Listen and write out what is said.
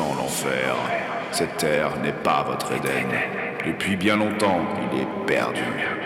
descend l'enfer. Cette terre n'est pas votre Éden. Depuis bien longtemps, il est perdu.